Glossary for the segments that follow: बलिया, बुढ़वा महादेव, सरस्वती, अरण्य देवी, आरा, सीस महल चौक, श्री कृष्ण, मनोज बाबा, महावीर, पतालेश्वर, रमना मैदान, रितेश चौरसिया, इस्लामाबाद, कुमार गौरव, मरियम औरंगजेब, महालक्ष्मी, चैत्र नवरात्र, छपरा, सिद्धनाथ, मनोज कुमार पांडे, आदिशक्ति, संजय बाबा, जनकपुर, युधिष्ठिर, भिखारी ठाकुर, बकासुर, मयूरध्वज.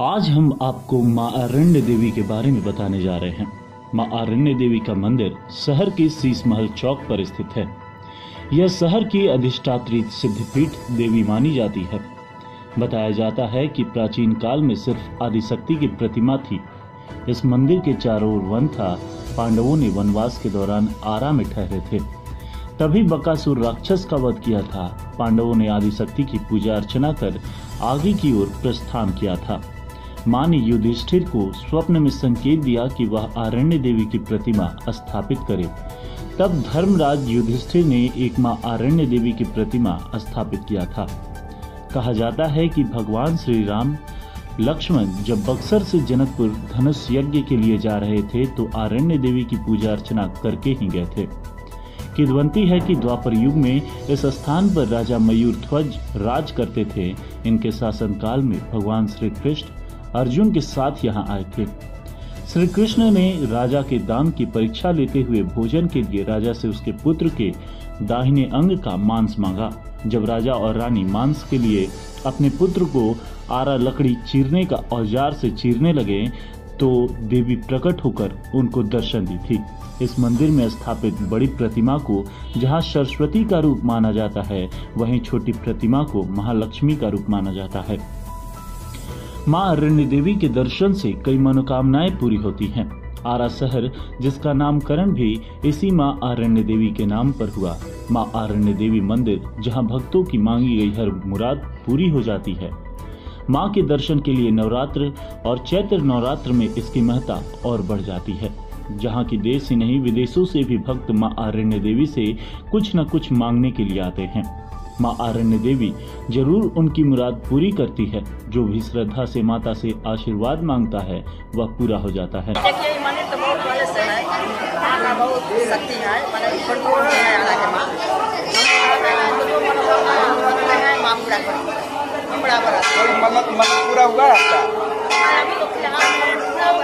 आज हम आपको माँ अरण्य देवी के बारे में बताने जा रहे हैं। माँ अरण्य देवी का मंदिर शहर के सीस महल चौक पर स्थित है। यह शहर की अधिष्ठात्री सिद्धपीठ देवी मानी जाती है। बताया जाता है कि प्राचीन काल में सिर्फ आदिशक्ति की प्रतिमा थी। इस मंदिर के चारों ओर वन था। पांडवों ने वनवास के दौरान आरा में ठहरे थे, तभी बकासुर राक्षस का वध किया था। पांडवों ने आदिशक्ति की पूजा अर्चना कर आगे की ओर प्रस्थान किया था। माँ ने युधिष्ठिर को स्वप्न में संकेत दिया कि वह अरण्य देवी की प्रतिमा स्थापित करे। तब धर्मराज युधिष्ठिर ने एक माँ अरण्य देवी की प्रतिमा स्थापित किया था। कहा जाता है कि भगवान श्री राम लक्ष्मण जब बक्सर से जनकपुर धनुष यज्ञ के लिए जा रहे थे तो अरण्य देवी की पूजा अर्चना करके ही गए थे। किंवदंती है कि द्वापर युग में इस स्थान पर राजा मयूरध्वज राज करते थे। इनके शासनकाल में भगवान श्री कृष्ण अर्जुन के साथ यहाँ आए थे। श्री कृष्ण ने राजा के दाम की परीक्षा लेते हुए भोजन के लिए राजा से उसके पुत्र के दाहिने अंग का मांस मांगा। जब राजा और रानी मांस के लिए अपने पुत्र को आरा लकड़ी चीरने का औजार से चीरने लगे तो देवी प्रकट होकर उनको दर्शन दी थी। इस मंदिर में स्थापित बड़ी प्रतिमा को जहाँ सरस्वती का रूप माना जाता है, वहीं छोटी प्रतिमा को महालक्ष्मी का रूप माना जाता है। माँ अरण्य देवी के दर्शन से कई मनोकामनाएं पूरी होती हैं। आरा शहर, जिसका नामकरण भी इसी माँ अरण्य देवी के नाम पर हुआ। माँ अरण्य देवी मंदिर जहाँ भक्तों की मांगी गई हर मुराद पूरी हो जाती है। माँ के दर्शन के लिए नवरात्र और चैत्र नवरात्र में इसकी महत्ता और बढ़ जाती है, जहाँ की देश ही नहीं विदेशों से भी भक्त माँ अरण्य देवी से कुछ न कुछ मांगने के लिए आते हैं। माँ अरण्य देवी जरूर उनकी मुराद पूरी करती है। जो भी श्रद्धा से माता से आशीर्वाद मांगता है वह पूरा हो जाता है। पूरा हुआ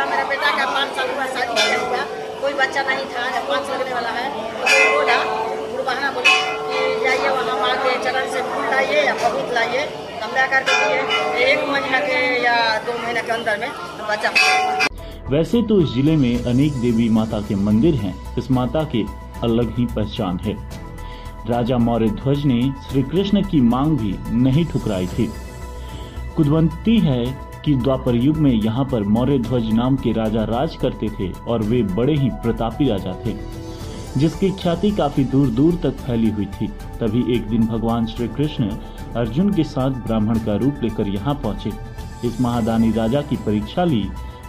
मेरा बेटा का 5 साल हुआ, शादी नहीं हुआ, कोई बच्चा नहीं था, 5 लगने वाला है। बोला बुढ़वा बोली कि जाइए वहाँ माँ के चरण से फूल लाइए या बहुत लाइए, कमरा कर दीजिए। 1 महीना के या 2 महीना के अंदर में बच्चा। वैसे तो इस जिले में अनेक देवी माता के मंदिर हैं। इस माता की अलग ही पहचान है। राजा मयूरध्वज ने श्री कृष्ण की मांग भी नहीं ठुकराई थी। किंवदंती है कि द्वापर युग में यहाँ पर मयूरध्वज नाम के राजा राज करते थे और वे बड़े ही प्रतापी राजा थे, जिसकी ख्याति काफी दूर दूर तक फैली हुई थी। तभी एक दिन भगवान श्री कृष्ण अर्जुन के साथ ब्राह्मण का रूप लेकर यहाँ पहुँचे। इस महादानी राजा की परीक्षा ली।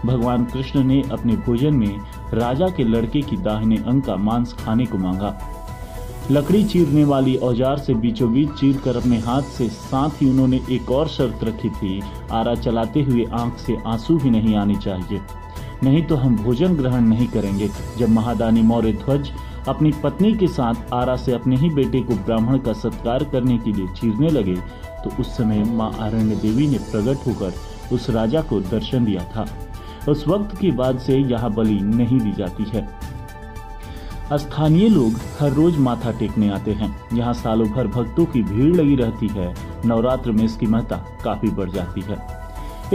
भगवान कृष्ण ने अपने भोजन में राजा के लड़के की दाहिने अंग का मांस खाने को मांगा। लकड़ी चीरने वाली औजार से बीचों बीच चीर कर अपने हाथ से, साथ ही उन्होंने एक और शर्त रखी थी, आरा चलाते हुए आंख से आंसू भी नहीं आने चाहिए, नहीं तो हम भोजन ग्रहण नहीं करेंगे। जब महादानी मयूरध्वज अपनी पत्नी के साथ आरा से अपने ही बेटे को ब्राह्मण का सत्कार करने के लिए चीरने लगे तो उस समय माँ अरण्य देवी ने प्रकट होकर उस राजा को दर्शन दिया था। उस वक्त के बाद से यहाँ बलि नहीं दी जाती है। स्थानीय लोग हर रोज माथा टेकने आते हैं। यहाँ सालों भर भक्तों की भीड़ लगी रहती है। नवरात्र में इसकी महत्ता काफी बढ़ जाती है।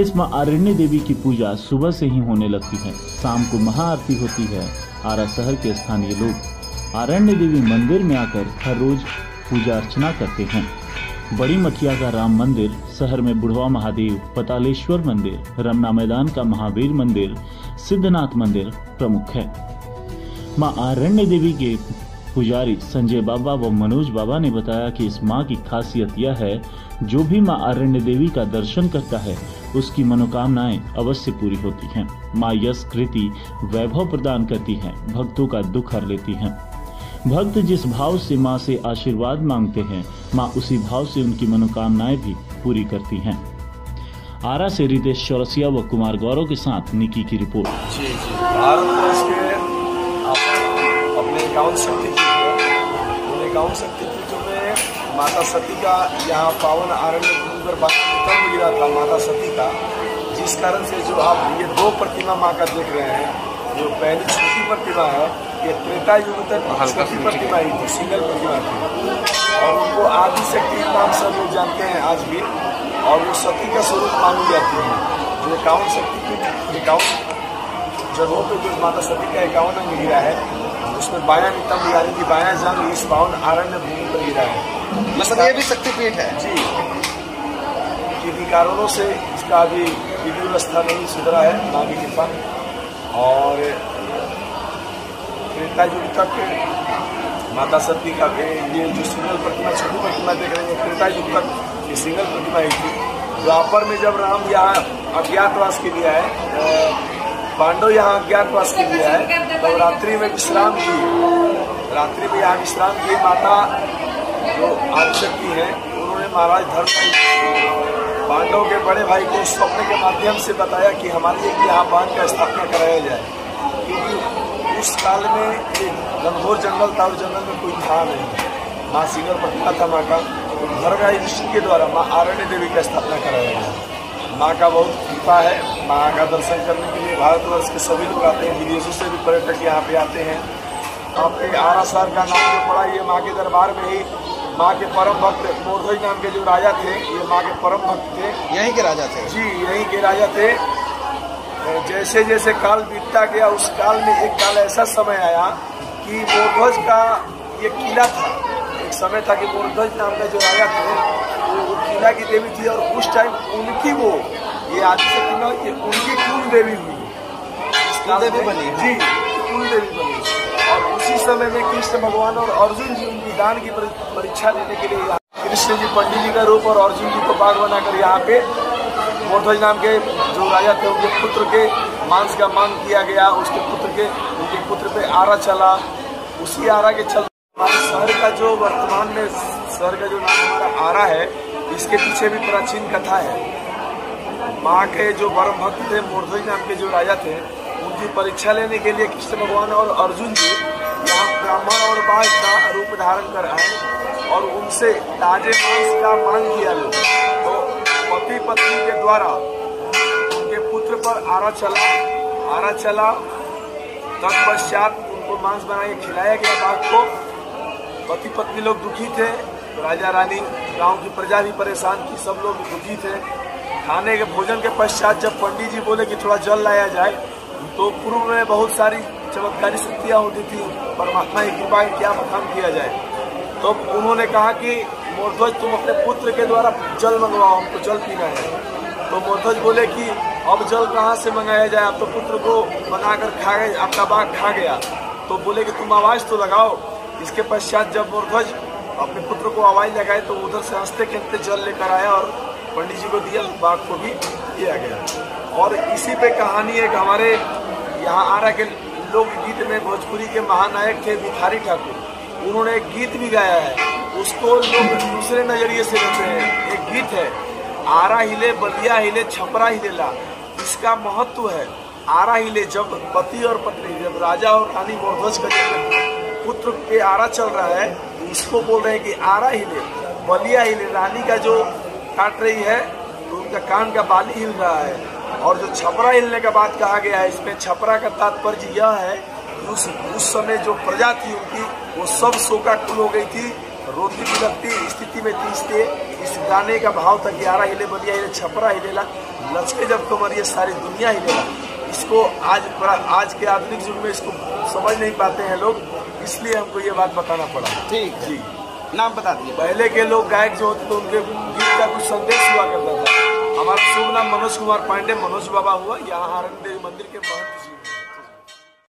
इस माँ अरण्य देवी की पूजा सुबह से ही होने लगती है। शाम को महाआरती होती है। आरा शहर के स्थानीय लोग अरण्य देवी मंदिर में आकर हर रोज पूजा अर्चना करते हैं। बड़ी मठिया का राम मंदिर, शहर में बुढ़वा महादेव, पतालेश्वर मंदिर, रमना मैदान का महावीर मंदिर, सिद्धनाथ मंदिर प्रमुख है। माँ अरण्य देवी के पुजारी संजय बाबा व मनोज बाबा ने बताया कि इस माँ की खासियत यह है, जो भी माँ अरण्य देवी का दर्शन करता है उसकी मनोकामनाएं अवश्य पूरी होती हैं। माँ यश कृति वैभव प्रदान करती हैं, भक्तों का दुख हर लेती हैं। भक्त जिस भाव से माँ से आशीर्वाद मांगते हैं, माँ उसी भाव से उनकी मनोकामनाएं भी पूरी करती हैं। आरा से रितेश चौरसिया व कुमार गौरव के साथ निकी की रिपोर्ट। शक्ति पीठ में माता सती का यहाँ पावन आरण्य भूमि पर बादल गिरा था, माता सती का, जिस कारण से जो आप ये 2 प्रतिमा माँ का देख रहे हैं, जो पहली छोटी प्रतिमा है ये त्रेता युग तक छोटी प्रतिमा ही थी, सिंगल प्रतिमा थी, और उनको आदिशक्ति नाम सब लोग जानते हैं आज भी, और वो सती का स्वरूप मानी जाती है। जो इक्यावन जगहों पर जो माता सती का 51 अंग गिरा है उसमें बायां नितंब यानी कि बायां जांग इस पावन आरण्य भूमि पर गिरा है। मतलब ये भी शक्तिपीठ है जी। किन्हीं कारणों से इसका अभी विधि व्यवस्था नहीं सुधरा है माँ की कृपा, और त्रेता युग तक माता सती का ये जो सिंगल प्रतिमा छोटी प्रतिमा देख रहे हैं त्रेता युग तक ये सिंगल प्रतिमा ही थी। द्वापर में जब राम यहाँ अज्ञातवास के लिए आए, पांडव यहाँ अज्ञातवास के लिए आए तो रात्रि में विश्राम किए, रात्रि में यहाँ विश्राम किए। माता जो आदिशक्ति है उन्होंने महाराज धर्म पांडव के बड़े भाई को स्वप्न के माध्यम से बताया कि हमारे एक यहाँ बांध का स्थापना कराया जाए, क्योंकि उस काल में एक घनघोर जंगल था और जंगल में कोई था नहीं। माँ सिंगल पटना था माँ का, भरगाई ऋषि के द्वारा माँ आरण्य देवी का स्थापना कराया गया। माँ का बहुत कृपा है, माँ का दर्शन करने के लिए भारतवर्ष के सभी लोग आते हैं, विदेशों से भी पर्यटक यहाँ पे आते हैं। आपके आरा शहर का नाम जो पड़ा ये माँ के दरबार में ही माँ के परम भक्त मयूरध्वज नाम के जो राजा थे ये माँ के परम भक्त थे, यहीं के राजा थे जी, यहीं के राजा थे। जैसे जैसे काल बीतता गया उस काल में एक काल ऐसा समय आया कि मयूरध्वज का ये किला था। एक समय था कि मयूरध्वज नाम का जो राजा थे वो किला की देवी थी, और उस टाइम उनकी वो ये आदिशक्ति उनकी कुल देवी हुई, कुल देवी बनी जी, कुल देवी बनी। और उसी समय में कृष्ण भगवान और अर्जुन जी उनकी दान की परीक्षा लेने के लिए कृष्ण जी पंडित जी का रूप और अर्जुन जी को बाघ बनाकर यहाँ पे मयूरध्वज नाम के जो राजा थे उनके पुत्र के मांस का मांग किया गया। उसके पुत्र के उनके पुत्र पे आरा चला, उसी आरा के चलते हमारे शहर का जो वर्तमान में शहर का जो नाम हमारा आरा है इसके पीछे भी प्राचीन कथा है। माँ के जो परम भक्त थे मयूरध्वज नाम के जो राजा थे उनकी परीक्षा लेने के लिए कृष्ण भगवान और अर्जुन जी यहाँ ब्राह्मण और बाघ का रूप धारण कर आए और उनसे ताजे मांस का मांग किया गया। तो पति पत्नी के द्वारा उनके पुत्र पर आरा चला तत्पश्चात उनको मांस बना के खिलाया गया बाघ को। पति पत्नी लोग दुखी थे, राजा रानी गांव की प्रजा भी परेशान थी, सब लोग दुखी थे। खाने के भोजन के पश्चात जब पंडित जी बोले कि थोड़ा जल लाया जाए तो पूर्व में बहुत सारी चमत्कारी शक्तियाँ होती थी, परमात्मा की कृपा क्या मकाम किया जाए। तो उन्होंने कहा कि मयूरध्वज तुम अपने पुत्र के द्वारा जल मंगवाओ, हमको जल पीना है। तो मयूरध्वज बोले कि अब जल कहाँ से मंगाया जाए, आप तो पुत्र को बनाकर खा गए, आपका बाघ खा गया। तो बोले कि तुम आवाज़ तो लगाओ। इसके पश्चात जब मयूरध्वज अपने पुत्र को आवाज़ लगाए तो उधर से हंसते खेलते जल लेकर आया और पंडित जी को दिया, बाघ को भी दिया गया। और इसी पे कहानी एक हमारे यहाँ आरा के लोकगीत में भोजपुरी के महानायक थे भिखारी ठाकुर, उन्होंने एक गीत भी गाया है, उसको लोग दूसरे नजरिए से लेते हैं। एक गीत है आरा हिले बलिया हिले छपरा हिलेला, इसका महत्व है आरा हिले जब पति और पत्नी, जब राजा और रानी मयूरध्वज का पुत्र पे आरा चल रहा है तो इसको बोल रहे हैं कि आरा हिले बलिया हिले, रानी का जो काट रही है तो उनका कान का बाली हिल रहा है। और जो छपरा हिलने का बात कहा गया है इसमें छपरा का तात्पर्य यह है कि उस समय जो प्रजा थी उनकी वो सब शोकाकुल हो गई थी, रोती बिलकती स्थिति में थी, इसलिए इस गाने का भाव था कि आरा हिले बलिया हिले छपरा हिलेला लचके जब तुम्हारी सारी दुनिया हिलेला। इसको आज के आधुनिक युग में इसको समझ नहीं पाते हैं लोग, इसलिए हमको ये बात बताना पड़ा। ठीक जी, नाम बता दिए। पहले के लोग गायक जो होते थे उनके गीत का कुछ संदेश हुआ करता था। हमारा शुभ नाम मनोज कुमार पांडे, मनोज बाबा हुआ। यहाँ आरण्य देवी मंदिर के महंत जी